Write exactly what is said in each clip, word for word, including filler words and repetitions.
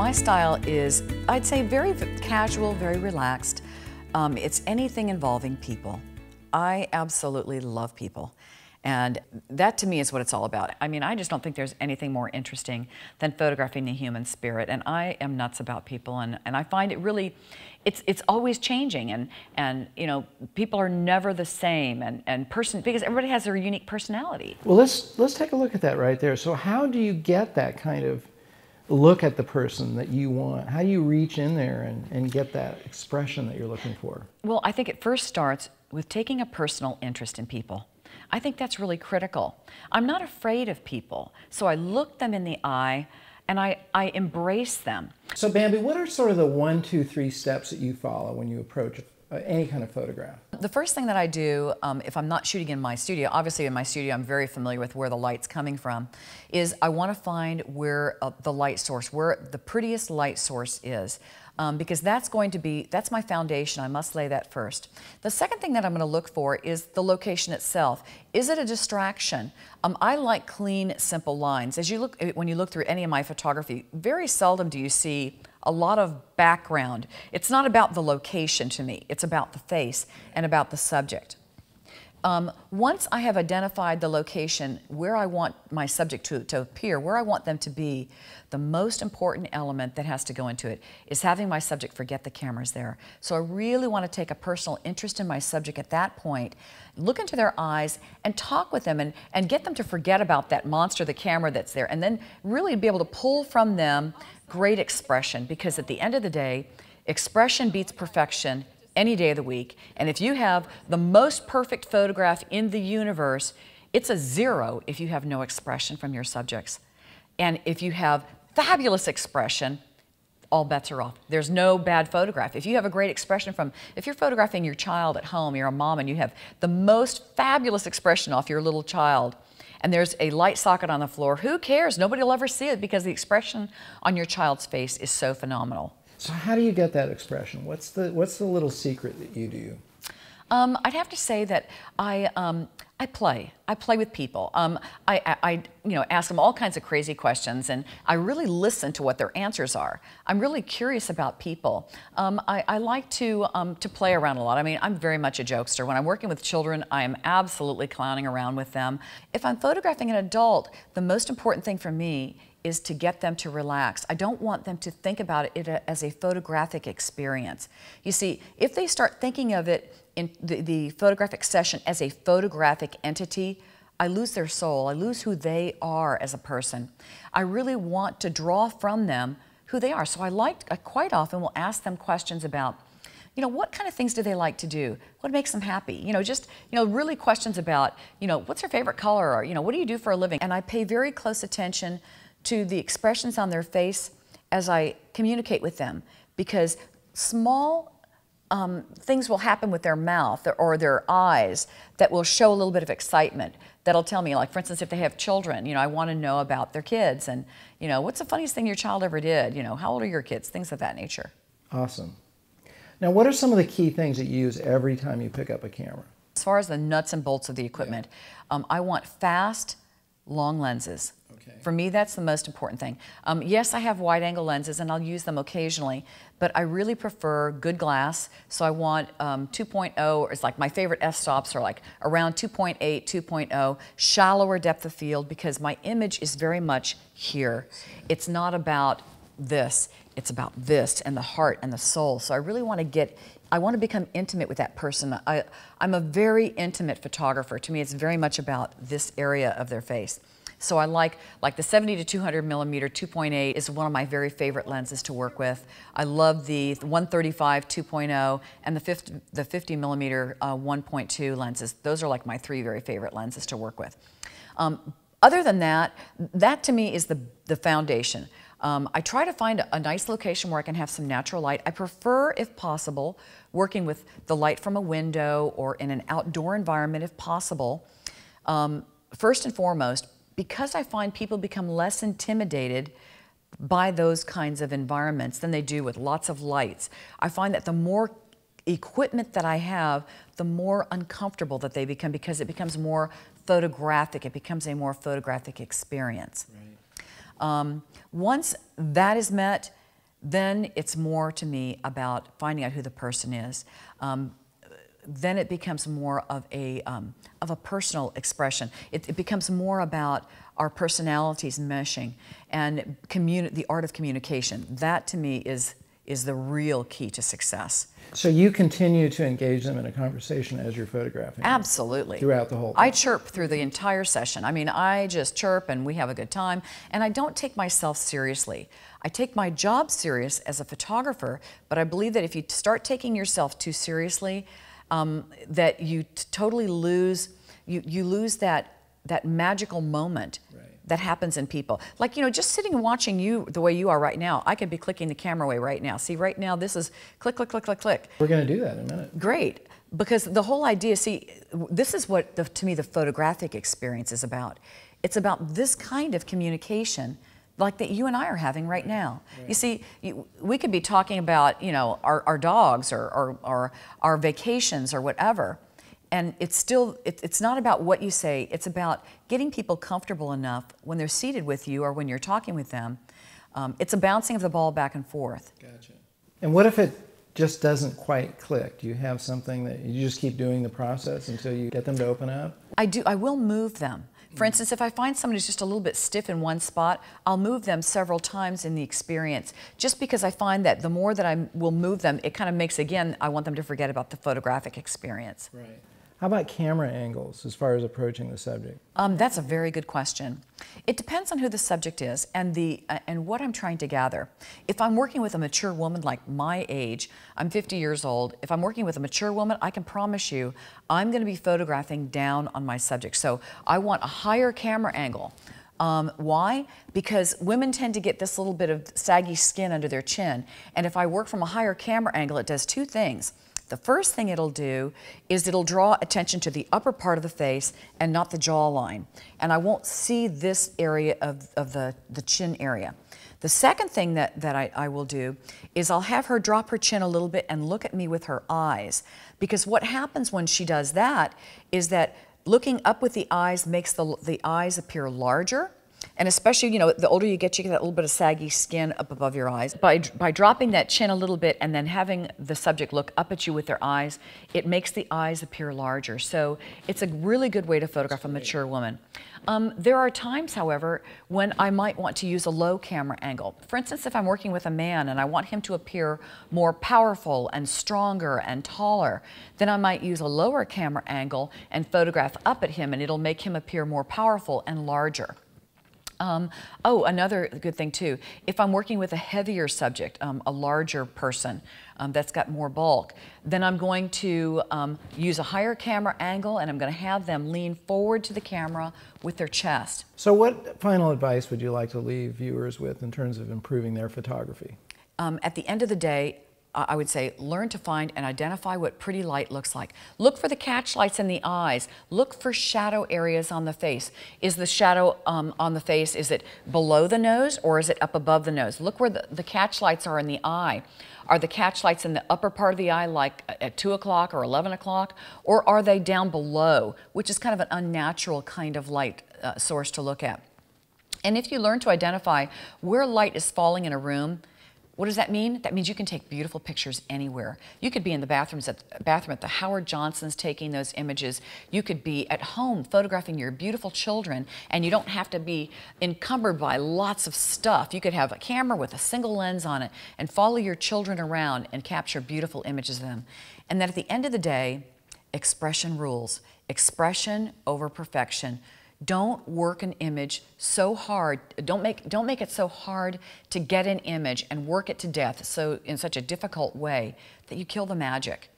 My style is, I'd say, very casual, very relaxed. Um, it's anything involving people. I absolutely love people. And that, to me, is what it's all about. I mean, I just don't think there's anything more interesting than photographing the human spirit. And I am nuts about people, and, and I find it really, it's, it's always changing. And, and, you know, people are never the same, and, and person, because everybody has their unique personality. Well, let's, let's take a look at that right there. So how do you get that kind of look at the person that you want? How do you reach in there and, and get that expression that you're looking for? Well, I think it first starts with taking a personal interest in people. I think that's really critical. I'm not afraid of people, so I look them in the eye and I, I embrace them. So Bambi, what are sort of the one, two, three steps that you follow when you approach any kind of photograph? The first thing that I do, um, if I'm not shooting in my studio, obviously in my studio I'm very familiar with where the light's coming from, is I want to find where uh, the light source, where the prettiest light source is. Um, because that's going to be, that's my foundation. I must lay that first. The second thing that I'm going to look for is the location itself. Is it a distraction? Um, I like clean, simple lines. As you look, when you look through any of my photography, very seldom do you see a lot of background. It's not about the location to me. It's about the face and about the subject. Um, once I have identified the location where I want my subject to, to appear, where I want them to be, the most important element that has to go into it is having my subject forget the camera's there. So I really want to take a personal interest in my subject at that point, look into their eyes and talk with them and, and get them to forget about that monster, the camera, that's there, and then really be able to pull from them great expression, because at the end of the day, expression beats perfection any day of the week. And if you have the most perfect photograph in the universe, it's a zero if you have no expression from your subjects. And if you have fabulous expression, all bets are off. There's no bad photograph. If you have a great expression from, if you're photographing your child at home, you're a mom and you have the most fabulous expression off your little child, and there's a light socket on the floor, who cares? Nobody will ever see it, because the expression on your child's face is so phenomenal. So how do you get that expression? What's the, what's the little secret that you do? Um, I'd have to say that I, um, I play. I play with people. Um, I, I, I you know, ask them all kinds of crazy questions, and I really listen to what their answers are. I'm really curious about people. Um, I, I like to, um, to play around a lot. I mean, I'm very much a jokester. When I'm working with children, I am absolutely clowning around with them. If I'm photographing an adult, the most important thing for me is to get them to relax. I don't want them to think about it as a photographic experience. You see, if they start thinking of it in the, the photographic session as a photographic entity, I lose their soul. I lose who they are as a person. I really want to draw from them who they are. So I like, I quite often will ask them questions about, you know, what kind of things do they like to do? What makes them happy? You know, just, you know, really questions about, you know, what's your favorite color? Or, you know, what do you do for a living? And I pay very close attention to the expressions on their face as I communicate with them, because small um, things will happen with their mouth or their eyes that will show a little bit of excitement. That'll tell me, like, for instance, if they have children, you know, I want to know about their kids and, you know, what's the funniest thing your child ever did? You know, how old are your kids? Things of that nature. Awesome. Now, what are some of the key things that you use every time you pick up a camera? As far as the nuts and bolts of the equipment, yeah. um, I want fast, long lenses. Okay. For me, that's the most important thing. Um, yes, I have wide-angle lenses, and I'll use them occasionally, but I really prefer good glass, so I want um, two point oh, it's like my favorite f-stops are like around two point eight, two point oh, shallower depth of field, because my image is very much here. It's not about this, it's about this, and the heart and the soul, so I really want to get, I want to become intimate with that person. I, I'm a very intimate photographer. To me, it's very much about this area of their face. So I like, like the seventy to two hundred millimeter two point eight is one of my very favorite lenses to work with. I love the one thirty-five, two point oh, and the fifty, the fifty millimeter uh, one point two lenses. Those are like my three very favorite lenses to work with. Um, other than that, that to me is the, the foundation. Um, I try to find a, a nice location where I can have some natural light. I prefer, if possible, working with the light from a window or in an outdoor environment if possible. Um, first and foremost, because I find people become less intimidated by those kinds of environments than they do with lots of lights. I find that the more equipment that I have, the more uncomfortable that they become, because it becomes more photographic. It becomes a more photographic experience. Right. Um, once that is met, then it's more to me about finding out who the person is. Um, then it becomes more of a, um, of a personal expression. It, it becomes more about our personalities meshing and communi- the art of communication. That to me is, is the real key to success. So you continue to engage them in a conversation as you're photographing? Absolutely. Throughout the whole thing? I chirp through the entire session. I mean, I just chirp and we have a good time. And I don't take myself seriously. I take my job serious as a photographer, but I believe that if you start taking yourself too seriously, um, that you t totally lose, you, you lose that, that magical moment. Right. That happens in people. Like, you know, just sitting and watching you the way you are right now, I could be clicking the camera away right now. See, right now, this is click, click, click, click, click. We're gonna do that in a minute. Great, because the whole idea, see, this is what, the, to me, the photographic experience is about. It's about this kind of communication like that you and I are having right now. Right. You see, you, we could be talking about, you know, our, our dogs or, or, or our vacations or whatever, and it's still, it, it's not about what you say, it's about getting people comfortable enough when they're seated with you or when you're talking with them. Um, it's a bouncing of the ball back and forth. Gotcha. And what if it just doesn't quite click? Do you have something that you just keep doing the process until you get them to open up? I do, I will move them. For instance, if I find somebody who's just a little bit stiff in one spot, I'll move them several times in the experience, just because I find that the more that I will move them, it kind of makes, again, I want them to forget about the photographic experience. Right. How about camera angles as far as approaching the subject? Um, that's a very good question. It depends on who the subject is and, the, uh, and what I'm trying to gather. If I'm working with a mature woman like my age, I'm fifty years old, if I'm working with a mature woman, I can promise you I'm gonna be photographing down on my subject. So I want a higher camera angle. Um, why? Because women tend to get this little bit of saggy skin under their chin, and if I work from a higher camera angle, it does two things. The first thing it'll do is it'll draw attention to the upper part of the face and not the jawline. And I won't see this area of, of the, the chin area. The second thing that, that I, I will do is I'll have her drop her chin a little bit and look at me with her eyes. Because what happens when she does that is that looking up with the eyes makes the, the eyes appear larger. And especially, you know, the older you get, you get that little bit of saggy skin up above your eyes. By, by dropping that chin a little bit and then having the subject look up at you with their eyes, it makes the eyes appear larger. So it's a really good way to photograph a mature woman. Um, there are times, however, when I might want to use a low camera angle. For instance, if I'm working with a man and I want him to appear more powerful and stronger and taller, then I might use a lower camera angle and photograph up at him, and it'll make him appear more powerful and larger. Um, oh, another good thing too, if I'm working with a heavier subject, um, a larger person um, that's got more bulk, then I'm going to um, use a higher camera angle, and I'm going to have them lean forward to the camera with their chest. So what final advice would you like to leave viewers with in terms of improving their photography? Um, at the end of the day, I would say learn to find and identify what pretty light looks like. Look for the catch lights in the eyes. Look for shadow areas on the face. Is the shadow um, on the face, is it below the nose or is it up above the nose? Look where the, the catch lights are in the eye. Are the catch lights in the upper part of the eye, like at two o'clock or eleven o'clock? Or are they down below, which is kind of an unnatural kind of light uh, source to look at? And if you learn to identify where light is falling in a room, what does that mean? That means you can take beautiful pictures anywhere. You could be in the bathrooms at, bathroom at the Howard Johnson's taking those images. You could be at home photographing your beautiful children, and you don't have to be encumbered by lots of stuff. You could have a camera with a single lens on it and follow your children around and capture beautiful images of them. And then at the end of the day, expression rules. Expression over perfection. Don't work an image so hard, don't make, don't make it so hard to get an image and work it to death so in such a difficult way that you kill the magic.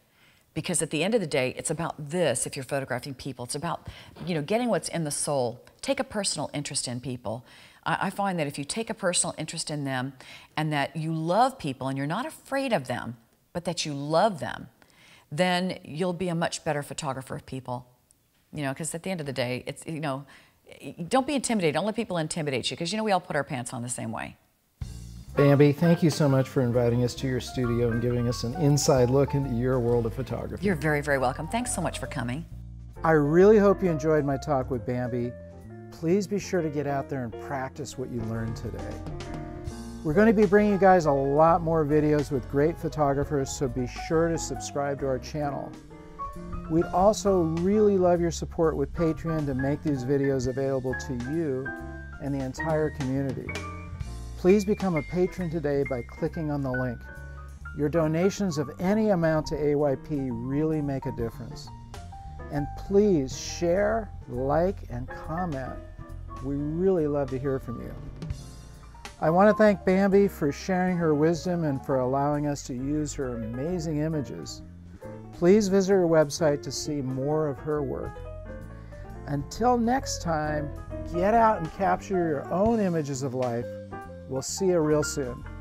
Because at the end of the day, it's about this if you're photographing people. It's about, you know, getting what's in the soul. Take a personal interest in people. I, I find that if you take a personal interest in them and that you love people and you're not afraid of them, but that you love them, then you'll be a much better photographer of people. You know, because at the end of the day, it's, you know, don't be intimidated. Don't let people intimidate you, because, you know, we all put our pants on the same way. Bambi, thank you so much for inviting us to your studio and giving us an inside look into your world of photography. You're very, very welcome. Thanks so much for coming. I really hope you enjoyed my talk with Bambi. Please be sure to get out there and practice what you learned today. We're going to be bringing you guys a lot more videos with great photographers, so be sure to subscribe to our channel. We'd also really love your support with Patreon to make these videos available to you and the entire community. Please become a patron today by clicking on the link. Your donations of any amount to A Y P really make a difference. And please share, like, and comment. We really love to hear from you. I want to thank Bambi for sharing her wisdom and for allowing us to use her amazing images. Please visit her website to see more of her work. Until next time, get out and capture your own images of life. We'll see you real soon.